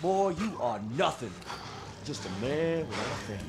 Boy, you are nothing. Just a man without a family.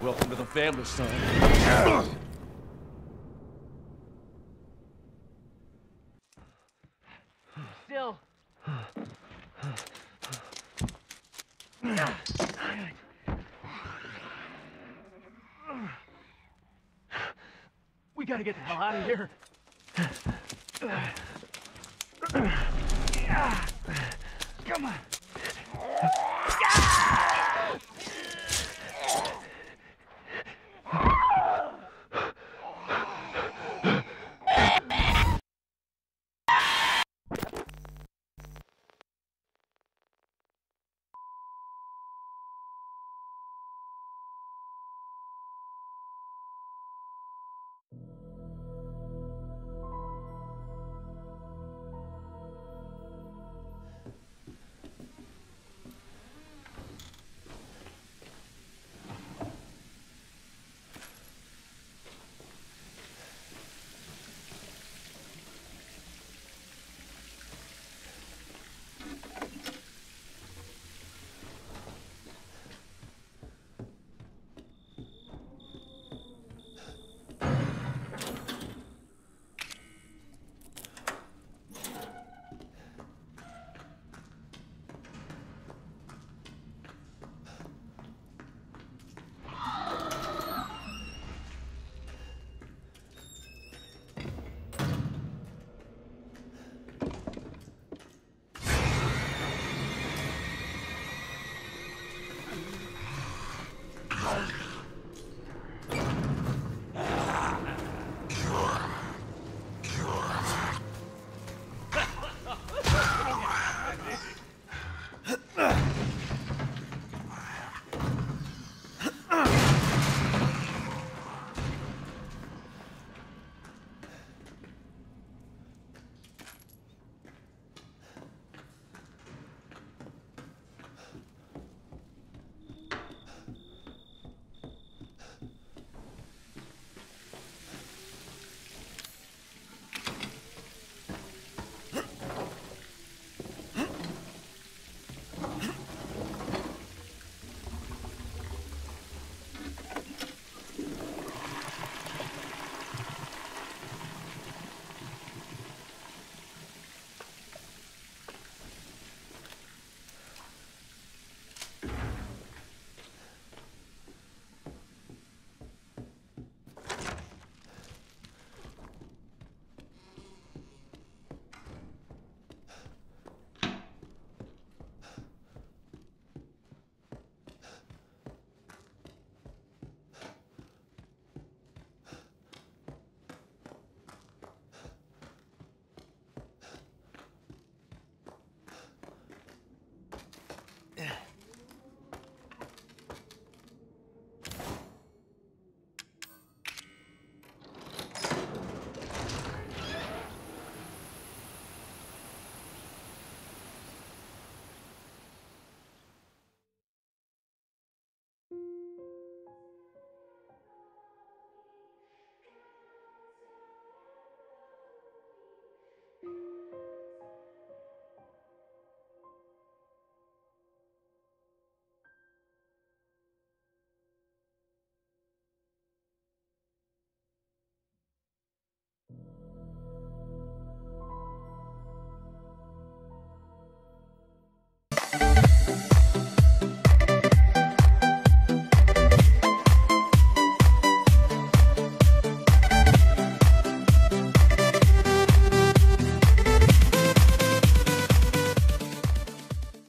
Welcome to the family, son. Still. We gotta get the hell out of here. Come on.